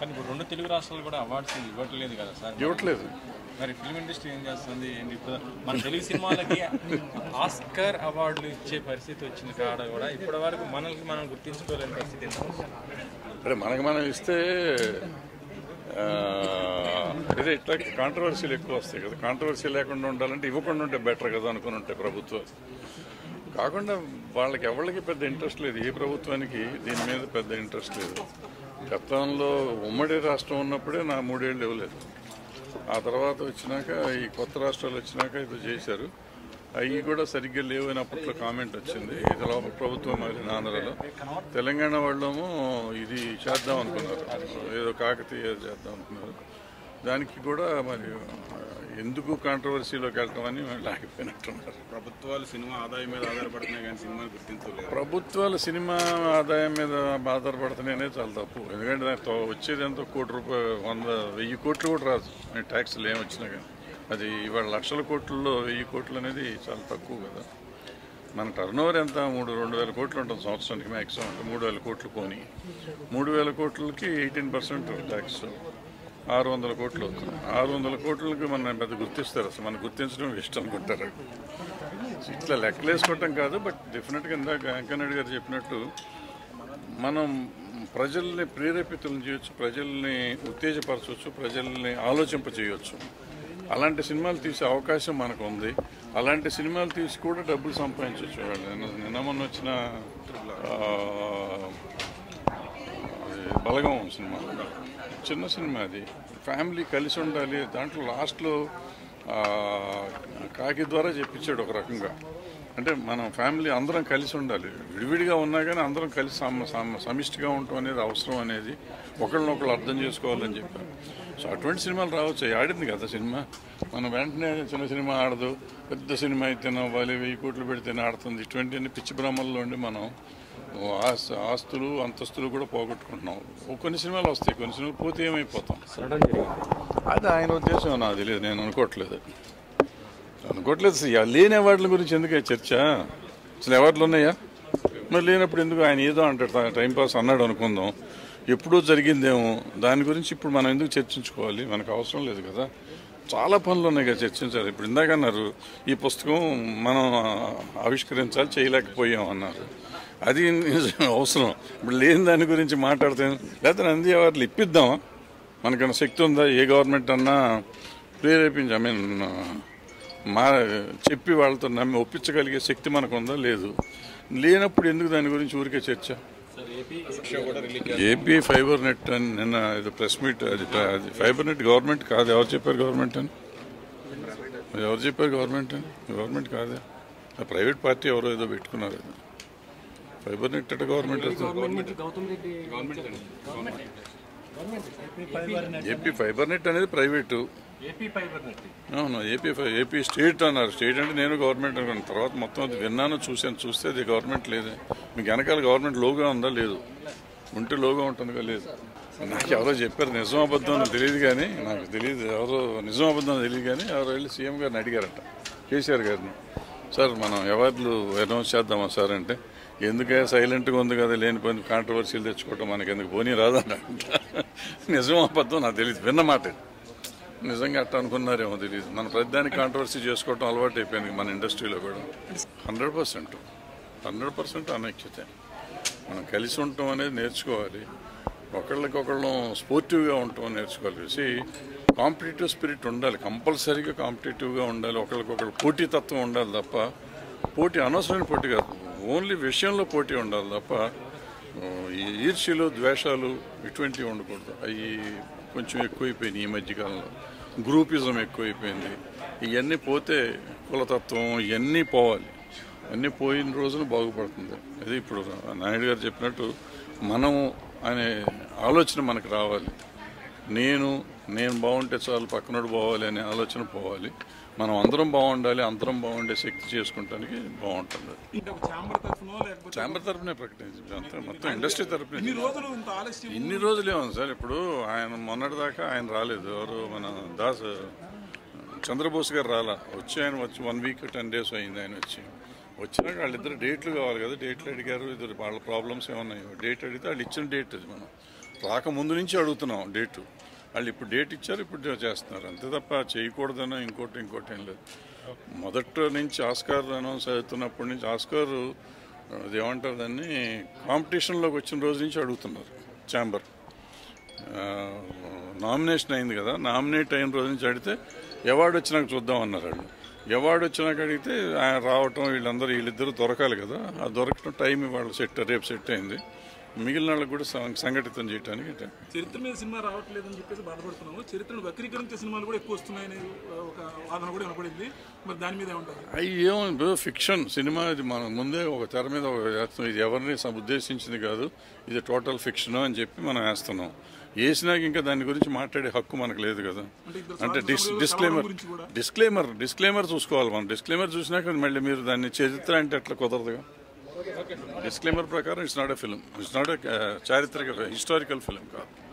కానీ ఇప్పుడు రెండు తెలుగు రాష్ట్రాలు కూడా అవార్డ్స్ ఇవ్వట్లేదు కదా సార్. ఇవ్వట్లేదు. మరి ఫిల్మ్ ఇండస్ట్రీ ఏం చేస్తుంది? ఇప్పుడు మన తెలుగు సినిమాలకి ఆస్కార్ అవార్డులు ఇచ్చే పరిస్థితి వచ్చిన కాడ కూడా ఇప్పటి వరకు మనల్ని మనం గుర్తించుకోలేని పరిస్థితి. అరే మనకి మనం ఇస్తే అదే ఇట్లా కాంట్రవర్సీలు ఎక్కువ వస్తాయి కదా. కాంట్రవర్సీ లేకుండా ఉండాలంటే ఇవ్వకుండా ఉంటే బెటర్ కదా అనుకుని ఉంటాయి ప్రభుత్వం. కాకుండా వాళ్ళకి ఎవరికి పెద్ద ఇంట్రెస్ట్ లేదు, ఏ ప్రభుత్వానికి దీని మీద పెద్ద ఇంట్రెస్ట్ లేదు. గతంలో ఉమ్మడి రాష్ట్రం ఉన్నప్పుడే నా 3 ఏళ్ళు ఇవ్వలేదు. ఆ తర్వాత వచ్చినాక ఈ కొత్త రాష్ట్రాలు వచ్చినాక ఇది చేశారు. అవి కూడా సరిగ్గా లేవు అని అప్పట్లో కామెంట్ వచ్చింది. ఇది లోపల ప్రభుత్వం మరి ఆంధ్రలో. తెలంగాణ వాళ్ళము ఇది చేద్దాం అనుకున్నారు, ఏదో కాకతీయ చేద్దాం అనుకున్నారు. దానికి కూడా మరి ఎందుకు కాంట్రవర్సీలోకి వెళ్ళటం అని ఆగిపోయినట్టున్నారు. ప్రభుత్వాలు సినిమా ఆదాయం మీద ఆధారపడుతున్నాయి కానీ సినిమాని గుర్తించలేదు. ప్రభుత్వాలు సినిమా ఆదాయం మీద ఆధారపడుతున్నాయనే చాలా తప్పు. ఎందుకంటే దాంతో వచ్చేది ఎంతో ₹100,000 కోట్లు కూడా రాదు. నేను ట్యాక్స్లు ఏమి వచ్చినా కానీ అది ఇవాళ లక్షల కోట్లలో ₹1000 కోట్లు అనేది చాలా తక్కువ కదా. మన టర్న్ ఓవర్ ఎంత 2,000 కోట్లు ఉంటుంది సంవత్సరానికి మ్యాక్సిమం. అంటే 3,000 కోట్లు పోనీ 3,000 కోట్లకి 18% ట్యాక్స్, 600 కోట్లు. 600 కోట్లకి మన పెద్ద గుర్తిస్తారు అసలు. మనం గుర్తించడం ఇష్టం అనుకుంటారు. ఇట్లా లెక్కలేసుకోవటం కాదు. బట్ డెఫినెట్గా ఇందాక వెంకయ్యనాయుడు గారు చెప్పినట్టు మనం ప్రజల్ని ప్రేరేపితులను చేయొచ్చు, ప్రజల్ని ఉత్తేజపరచవచ్చు, ప్రజల్ని ఆలోచింప చేయవచ్చు. అలాంటి సినిమాలు తీసే అవకాశం మనకు ఉంది. అలాంటి సినిమాలు తీసి కూడా డబ్బులు సంపాదించవచ్చు. నిన్న వచ్చిన బలగం సినిమా చిన్న సినిమా, అది ఫ్యామిలీ కలిసి ఉండాలి. దాంట్లో లాస్ట్లో కాకి ద్వారా చెప్పించాడు ఒక రకంగా. అంటే మనం ఫ్యామిలీ అందరం కలిసి ఉండాలి, విడివిడిగా ఉన్నా కానీ అందరం కలిసి సమిష్టిగా ఉండటం అనేది అవసరం అనేది ఒకళ్ళనొకళ్ళు అర్థం చేసుకోవాలని చెప్పారు. సో అటువంటి సినిమాలు రావచ్చు. ఆడింది కదా సినిమా. మనం వెంటనే చిన్న సినిమా ఆడదు, పెద్ద సినిమా అయితేనో వాళ్ళు ₹1000 కోట్లు పెడితేనే ఆడుతుంది. ఇటువంటివన్నీ పిచ్చి భ్రమల్లో ఉండి మనం ఆస్తులు అంతస్తులు కూడా పోగొట్టుకుంటున్నాం. కొన్ని సినిమాలు వస్తాయి, కొన్ని సినిమాలు పోతే ఏమైపోతాం. అది ఆయన ఉద్దేశం, నాకు తెలియదు. నేను అనుకోవట్లేదు లేని అవార్డుల గురించి ఎందుకే చర్చ? అసలు అవార్డులు ఉన్నాయా? మరి లేనప్పుడు ఎందుకు ఆయన ఏదో అంటాడు టైంపాస్ అన్నాడు అనుకుందాం. ఎప్పుడూ జరిగిందేమో దాని గురించి ఇప్పుడు మనం ఎందుకు చర్చించుకోవాలి? మనకు అవసరం లేదు కదా. చాలా పనులు ఉన్నాయి కదా చర్చించారు. ఇప్పుడు ఇందాక అన్నారు ఈ పుస్తకం మనం ఆవిష్కరించాలి, చేయలేకపోయాం అన్నారు. అది అవసరం. ఇప్పుడు లేని దాని గురించి మాట్లాడతాను. లేకపోతే నంది అవార్డులు ఇప్పిద్దామా? మనకన్నా శక్తి ఉందా? ఏ గవర్నమెంట్ అన్నా ప్రేరేపించి చెప్పి వాళ్ళతో నమ్మి ఒప్పించగలిగే శక్తి మనకు ఉందా? లేదు. లేనప్పుడు ఎందుకు దాని గురించి ఊరికే చర్చ? ఏపీ ఫైబర్ నెట్ అని నిన్న ఇది ప్రెస్ మీట్. అది ఫైబర్ నెట్ గవర్నమెంట్ కాదు. ఎవరు చెప్పారు గవర్నమెంట్ అని? గవర్నమెంట్ కాదే, ఆ ప్రైవేట్ పార్టీ ఎవరో ఏదో పెట్టుకున్నారు. అది ఫైబర్ నెట్ అంటే గవర్నమెంట్. ఏపీ ఫైబర్ నెట్ అనేది ప్రైవేటు. అవును, ఏపీ స్టేట్ అన్నారు. స్టేట్ అంటే నేను గవర్నమెంట్ అనుకున్నాను. తర్వాత మొత్తం అది విన్నాను, చూశాను. చూస్తే అది గవర్నమెంట్ లేదే. మీకు వెనకాల గవర్నమెంట్ లోగా ఉందా? లేదు. ఉంటే లోగా ఉంటుందిగా? లేదు. నాకు ఎవరో చెప్పారు నిజామాబాద్లో తెలియదు కానీ, నాకు తెలియదు ఎవరో నిజామాబాద్లో తెలియదు కానీ ఎవరో వెళ్ళి సీఎం గారిని అడిగారట, కేసీఆర్ గారిని, సార్ మనం అవార్డులు అనౌన్స్ చేద్దామా సార్ అంటే, ఎందుకే సైలెంట్గా ఉంది కదా, లేనిపోయిన కాంట్రవర్సీలు తెచ్చుకోవటం మనకి ఎందుకు, పోనీ రాదంట. నిజామాబాద్లో నాకు తెలియదు, విన్నమాట. నిజంగా అట్ట అనుకున్నారేమో తెలియదు. మన ప్రతిదానికి కాంట్రవర్సీ చేసుకోవటం అలవాటు అయిపోయింది మన ఇండస్ట్రీలో కూడా. 100% అనైక్యత. మనం కలిసి ఉండటం అనేది నేర్చుకోవాలి. ఒకళ్ళకొకళ్ళం స్పోర్టివ్గా ఉండటం నేర్చుకోవాలి. కాంపిటేటివ్ స్పిరిట్ ఉండాలి, కంపల్సరీగా కాంపిటేటివ్గా ఉండాలి. ఒకళ్ళకొకళ్ళు పోటీతత్వం ఉండాలి తప్ప, పోటీ అనవసరమైన పోటీ కాదు, ఓన్లీ విషయంలో పోటీ ఉండాలి తప్ప ఈర్ష్యలు ద్వేషాలు ఇటువంటివి ఉండకూడదు. అవి కొంచెం ఎక్కువైపోయింది ఈ మధ్యకాలంలో. గ్రూపిజం ఎక్కువైపోయింది. ఇవన్నీ పోతే కులతత్వం ఇవన్నీ పోవాలి. అన్నీ పోయిన రోజున బాగుపడుతుంది. అది ఇప్పుడు నాయుడు గారు చెప్పినట్టు మనం అనే ఆలోచన మనకు రావాలి. నేను బాగుంటే చాలు పక్కనోడు పోవాలి అనే ఆలోచన పోవాలి. మనం అందరం బాగుండాలి. అందరం బాగుండే శక్తి చేసుకోవటానికి బాగుంటుంది. ఛాంబర్ తరఫునే ప్రకటించాం, మొత్తం ఇండస్ట్రీ తరఫున. ఇన్ని రోజులు ఏమో సార్, ఇప్పుడు ఆయన మొన్నటిదాకా ఆయన రాలేదు. ఎవరు మన చంద్రబోస్ గారు రాలా. వచ్చి ఆయన వచ్చి 1 వీక్ 10 డేస్ అయింది. ఆయన వచ్చినాక వాళ్ళిద్దరు డేట్లు కావాలి కదా. డేట్లు అడిగారు. ఇద్దరు వాళ్ళ ప్రాబ్లమ్స్ ఏమన్నాయో డేట్ అడిగితే వాళ్ళు ఇచ్చిన డేట్ అది. మనం రాకముందు నుంచి అడుగుతున్నాం డేటు. వాళ్ళు ఇప్పుడు డేట్ ఇచ్చారు, ఇప్పుడు చేస్తున్నారు అంతే తప్ప చేయకూడదనో ఇంకోటి ఏం లేదు. మొదటి నుంచి ఆస్కార్ అనౌన్స్ అవుతున్నప్పటి నుంచి ఆస్కార్ ఏమంటారు దాన్ని, కాంపిటీషన్లోకి వచ్చిన రోజు నుంచి అడుగుతున్నారు. ఛాంబర్ నామినేషన్ అయింది కదా, నామినేట్ అయిన రోజు నుంచి అడిగితే అవార్డు వచ్చినాక చూద్దాం అన్నారు వాళ్ళు. అవార్డు వచ్చినాక అడిగితే ఆయన రావటం, వీళ్ళిద్దరూ దొరకాలి కదా, ఆ దొరకటం టైం వాళ్ళు రేపు సెట్ అయింది. మిగిలిన వాళ్ళకి కూడా సంఘటితం చేయడానికి చరిత్ర మీద సినిమా రావట్లేదని చెప్పేసి బాధపడుతున్నాము. చరిత్రను వక్రీకరించే సినిమాలు కూడా ఎక్కువ వస్తున్నాయని ఒక వాదన కూడా వినపడింది. మరి దాని మీద ఏమంటారు? అవి ఏమో ఫిక్షన్ సినిమా, ఇది మన ముందే ఒక తెర మీద ఇది ఎవరిని ఉద్దేశించింది కాదు, ఇది టోటల్ ఫిక్షన్ అని చెప్పి మనం వేస్తున్నాం. వేసినాక ఇంకా దాని గురించి మాట్లాడే హక్కు మనకు లేదు కదా. అంటే డిస్క్లైమర్ చూసుకోవాలి మనం. డిస్క్లైమర్ చూసినాక మళ్ళీ మీరు దాన్ని చరిత్ర అంటే అట్లా కుదరదుగా. Disclaimer prakaram, it's not a film, it's not a charitaka, historical film.